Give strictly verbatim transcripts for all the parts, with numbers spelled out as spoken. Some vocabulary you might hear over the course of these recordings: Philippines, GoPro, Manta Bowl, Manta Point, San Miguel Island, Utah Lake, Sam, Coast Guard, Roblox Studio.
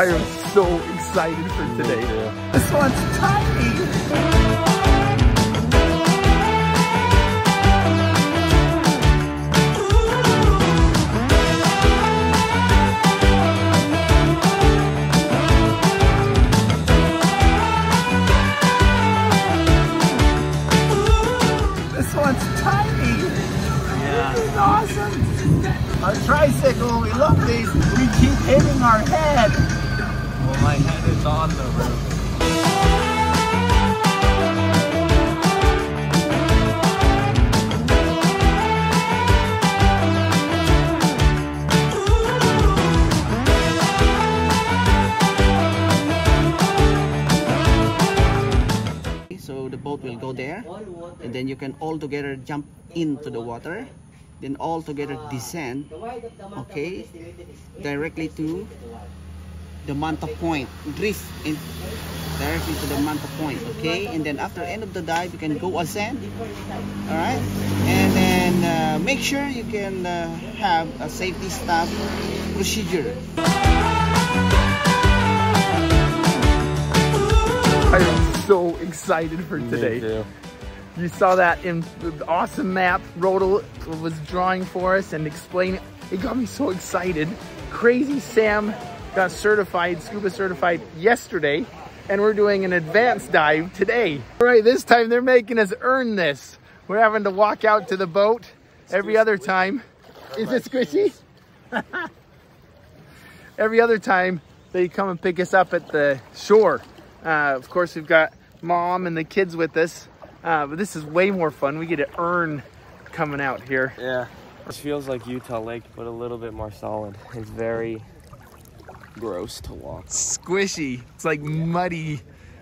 I am so excited for today. Yeah. This one's tiny. This one's tiny. Yeah. This is awesome. Our tricycle, we love these. We keep hitting our head. Well, my head is on the roof. So the boat will go there, and then you can all together jump into the water, then all together descend, okay, directly to the Manta Point, drift in directly to the Manta Point, okay, and then after end of the dive you can go ascend, alright, and then uh, make sure you can uh, have a safety stop procedure. I am so excited for today. You saw that in the awesome map Rodel was drawing for us and explaining. It got me so excited. Crazy Sam got certified, scuba certified yesterday, and we're doing an advanced dive today. All right, this time they're making us earn this. We're having to walk out to the boat every other time. Is it squishy? Every other time they come and pick us up at the shore. Uh, of course, we've got mom and the kids with us. Uh, but this is way more fun. We get to earn coming out here. Yeah. It feels like Utah Lake, but a little bit more solid. It's very gross to walk. Squishy. It's like yeah. Muddy,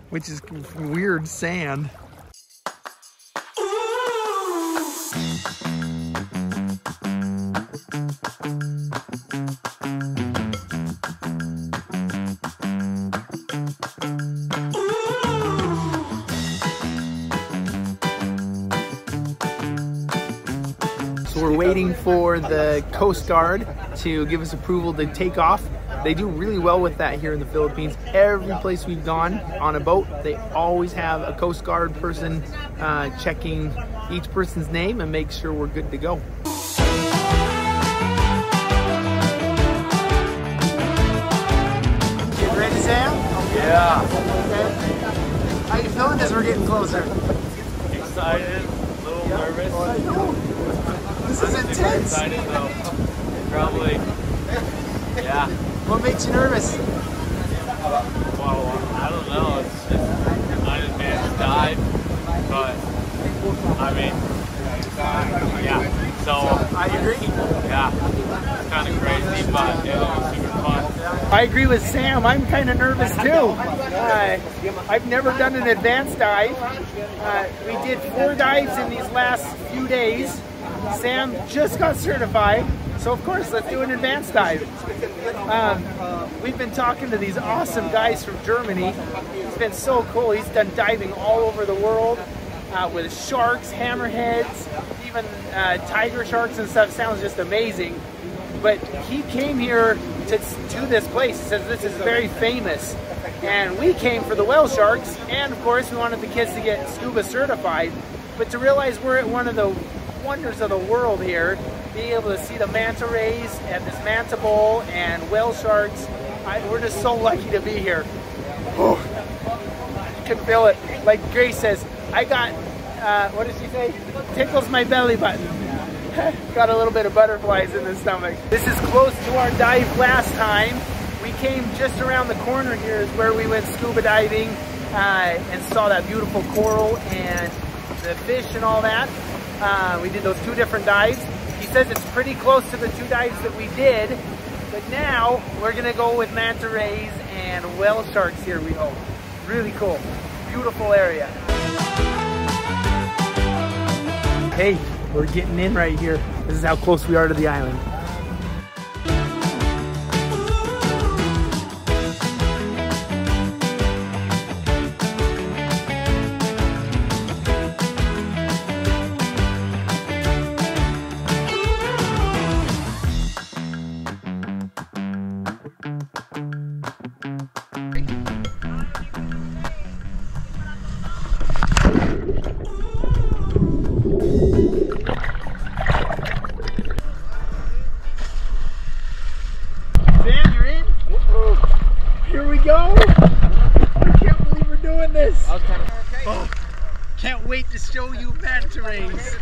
which is weird sand. Waiting for the Coast Guard to give us approval to take off. They do really well with that here in the Philippines. Every place we've gone on a boat, they always have a Coast Guard person uh, checking each person's name and make sure we're good to go. You ready, Sam? Yeah. Okay. How you feeling as we're getting closer? Excited, a little nervous. Oh, this is I'm intense. Excited, though. Probably. Yeah. What makes you nervous? Well, I don't know. It's just an advanced dive, but I mean, yeah. So I agree. Yeah. It's kind of crazy, but it was super fun. I agree with Sam. I'm kind of nervous too. Uh, I've never done an advanced dive. Uh, we did four dives in these last few days. Sam just got certified, so of course let's do an advanced dive. Um, we've been talking to these awesome guys from Germany. It's been so cool. He's done diving all over the world uh, with sharks, hammerheads, even uh, tiger sharks and stuff. Sounds just amazing. But he came here to, to this place. He says this is very famous. And we came for the whale sharks, and of course we wanted the kids to get scuba certified. But to realize we're at one of the wonders of the world here, being able to see the manta rays and this Manta Bowl and whale sharks. I, we're just so lucky to be here. Oh, I can feel it. Like Grace says, I got, uh, what did she say? Tickles my belly button. Got a little bit of butterflies in the stomach. This is close to our dive last time. We came just around the corner here is where we went scuba diving uh, and saw that beautiful coral and the fish and all that. Uh, we did those two different dives. He says it's pretty close to the two dives that we did, but now we're gonna go with manta rays and whale sharks here, we hope. Really cool, beautiful area. Hey, we're getting in right here. This is how close we are to the island. Show you manta rays.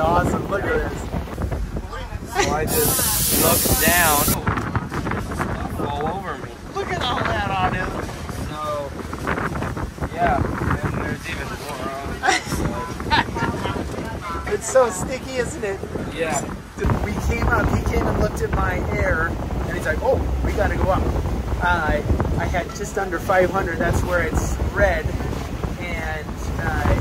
Awesome, look at this. So I just looked down, stuff all over me. Look at all that on him. So, yeah, and there's even more on it. It's so sticky, isn't it? Yeah. We came up, he came and looked at my hair, and he's like, oh, we gotta go up. uh, I had just under five hundred. That's where it's red. And uh,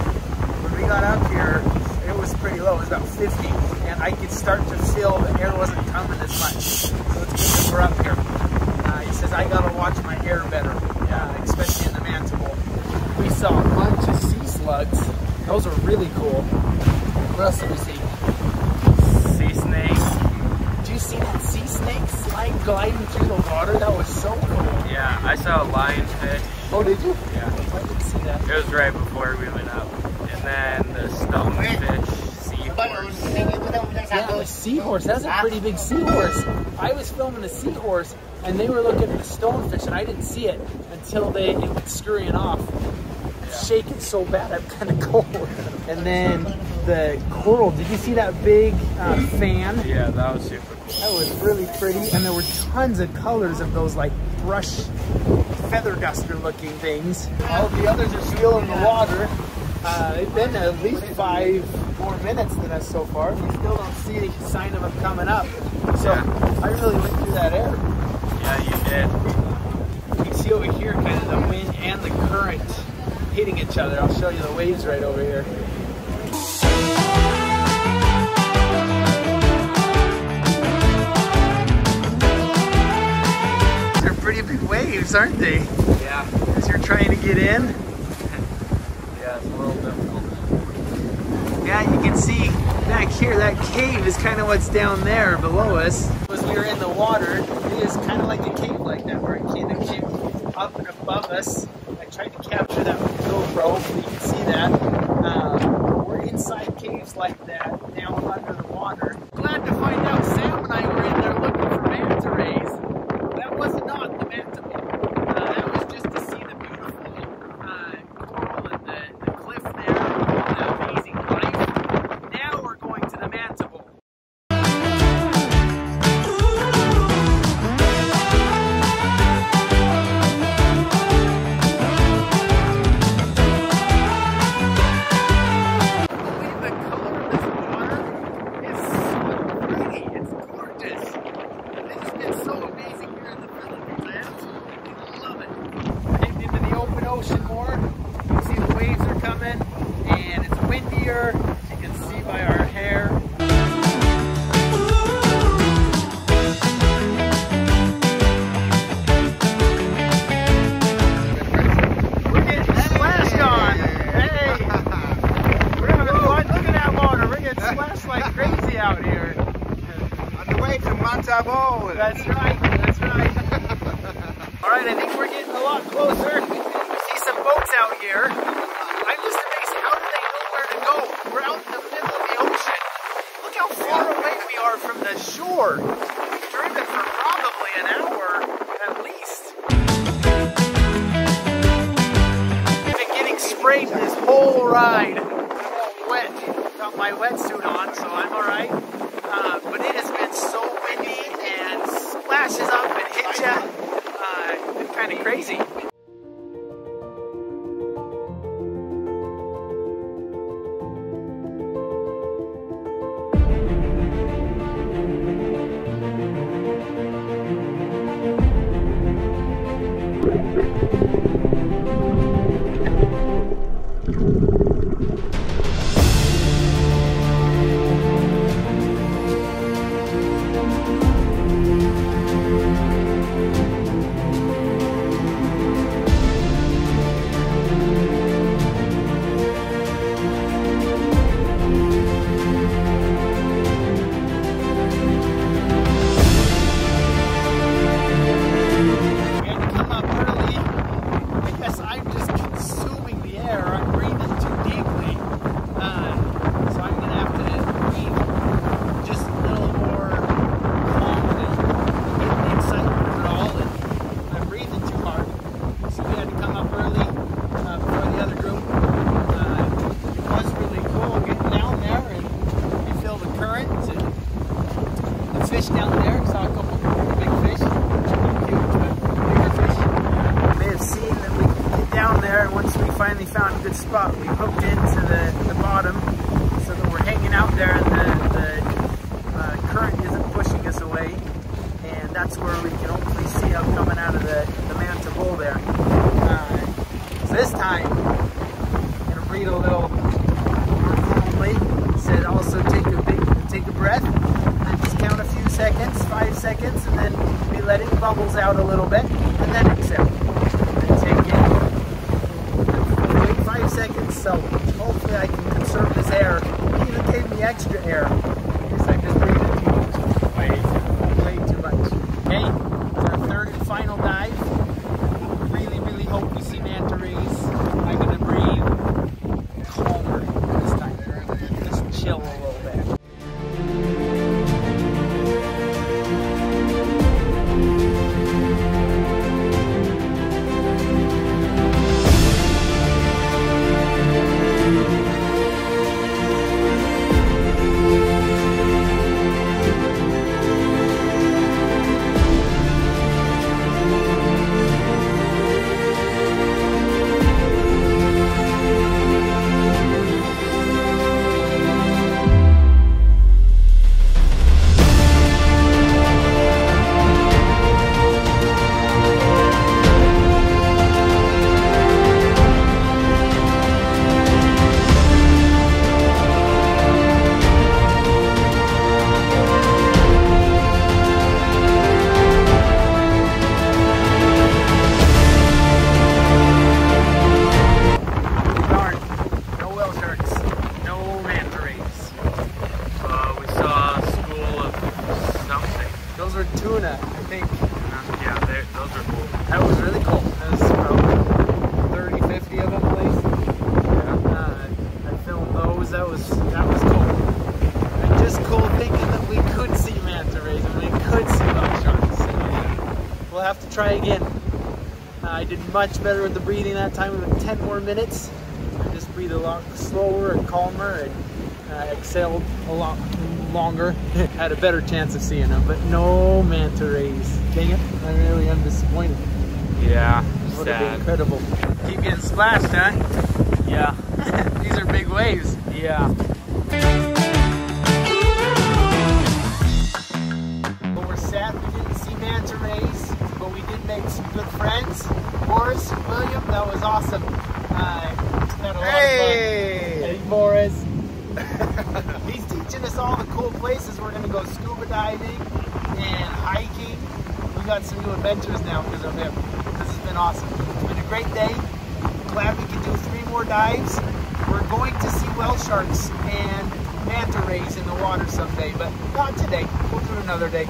when we got up here, it was pretty low. It was about fifty, and I could start to feel the air wasn't coming as much. So it's good that we're up here. Uh, he says I gotta watch my air better, uh, especially in the Manta Bowl. We saw a bunch of sea slugs. Those are really cool. What else did we see? Sea snakes. Did you see that sea snake slide gliding through the water? That was so cool. Yeah, I saw a lionfish. Oh, did you? Yeah. I didn't see that. It was right before we went up. And then the stonefish, seahorse. Yeah, the seahorse. That's a pretty big seahorse. I was filming a seahorse, and they were looking at the stonefish, and I didn't see it until they it was scurrying off. Shaking so bad, I'm kind of cold. And then the coral. Did you see that big uh, fan? Yeah, that was super cool. That was really pretty, and there were tons of colors of those like brush, feather duster looking things. All the others are still in the water. Uh, they've been at least five more minutes than us so far. We still don't see any sign of them coming up. So yeah. I really went through that air. Yeah, you did. You can see over here kind of the wind and the current hitting each other. I'll show you the waves right over here. They're pretty big waves, aren't they? Yeah. As you're trying to get in. Yeah, it's a little difficult. Yeah, you can see back here, that cave is kind of what's down there below us. As we were in the water, it is kind of like a cave like that, where it kind of came up and above us. Tried to capture that with the GoPro, so you can see that. Um, we're inside caves like that, down under the water. Glad to find out Sam and I were in there looking for manta rays. That was not the Manta Bowl. Uh, that was just to see the beautiful uh, coral and the, the cliff there, the amazing life. Now we're going to the Manta Bowl. Manta Bowl. That's right, that's right. Alright, I think we're getting a lot closer. We see some boats out here. I'm just amazed, how do they know where to go? We're out in the middle of the ocean. Look how far away we are from the shore. We've driven for probably an hour at least. I've been getting sprayed this whole ride. I'm all wet. Got my wetsuit on, so I'm alright. Uh, but it has been so windy and splashes up and hits ya. Uh, it's kind of crazy. Spot. We hooked into the, the bottom so that we're hanging out there and the, the uh, current isn't pushing us away, and that's where we can hopefully see them coming out of the this time. I'm gonna read a little normally. It said also take a big, take a breath, and just count a few seconds, five seconds, and then be letting bubbles out a little bit, and then exhale. And take it. Wait five seconds, so hopefully I can conserve this air. It even gave me extra air. Because I just breathed it too much. Way too much. Okay, it's our third and final dive. Really, really hope we see manta rays. I'm gonna breathe calmer this time. Just chill a little bit. Try again. Uh, I did much better with the breathing that time. With ten more minutes, I just breathe a lot slower and calmer, and uh, exhaled a lot longer. Had a better chance of seeing them, but no manta rays. Dang it! I really am disappointed. Yeah, would have been incredible. Keep getting splashed, huh? Yeah. These are big waves. Yeah. But we're sad we didn't see manta rays. We did make some good friends. Morris, William, that was awesome. Uh, had a hey! Lot of fun. Hey, Morris. He's teaching us all the cool places. We're going to go scuba diving and hiking. We got some new adventures now because of him. This has been awesome. It's been a great day. Glad we could do three more dives. We're going to see whale sharks and manta rays in the water someday, but not today. We'll do it another day.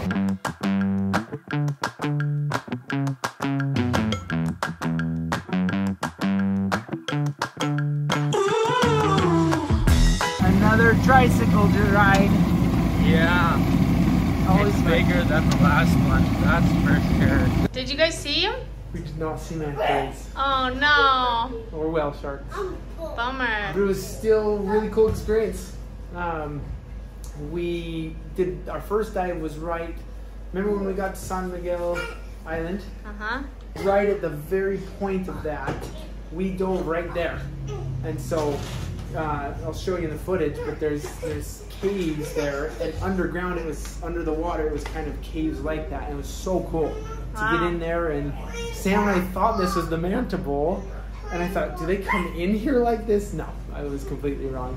Tricycle to ride. Yeah. Always it's bigger than the last one, that's for sure. Did you guys see him? We did not see manta rays. Oh no. Or whale sharks. Bummer. But it was still a really cool experience. Um, we did, our first dive was right, remember when we got to San Miguel Island? Uh-huh. Right at the very point of that, we dove right there. And so, Uh, I'll show you the footage, but there's there's caves there, and underground it was under the water. It was kind of caves like that, and it was so cool to wow. get in there. And Sam and I thought this was the Manta Bowl, and I thought, do they come in here like this? No, I was completely wrong.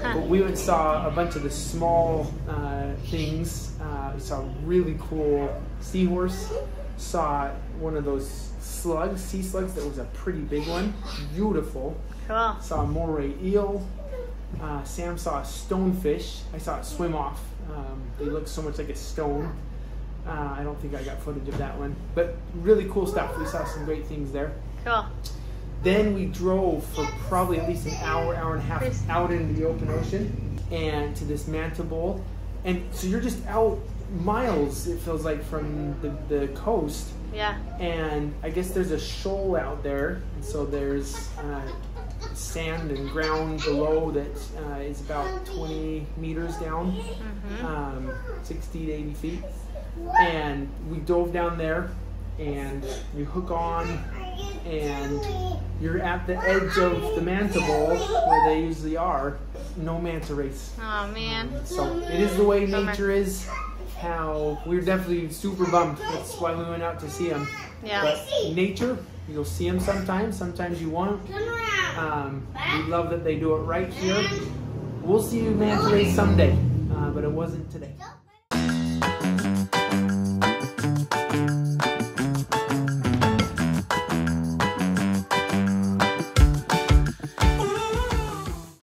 But we went saw a bunch of the small uh, things. Uh, we saw a really cool seahorse. Saw one of those slugs, sea slugs, that was a pretty big one. Beautiful. Cool. Saw a moray eel. Uh, Sam saw a stonefish. I saw it swim off. Um, they looked so much like a stone. Uh, I don't think I got footage of that one. But really cool stuff. We saw some great things there. Cool. Then we drove for probably at least an hour, hour and a half out into the open ocean and to this Manta Bowl. And so you're just out miles, it feels like, from the, the coast. Yeah. And I guess there's a shoal out there. And so there's uh, sand and ground below that uh, is about twenty meters down, mm-hmm. um, sixty to eighty feet. And we dove down there, and you hook on, and you're at the edge of the Manta Bowl where they usually are. No manta rays. Oh man. So it is the way nature is. how we were definitely super bummed. That's why we went out to see him. Yeah. But nature, you'll see him sometimes. Sometimes you won't. Um, we love that they do it right here. We'll see you Manta Point someday, uh, but it wasn't today.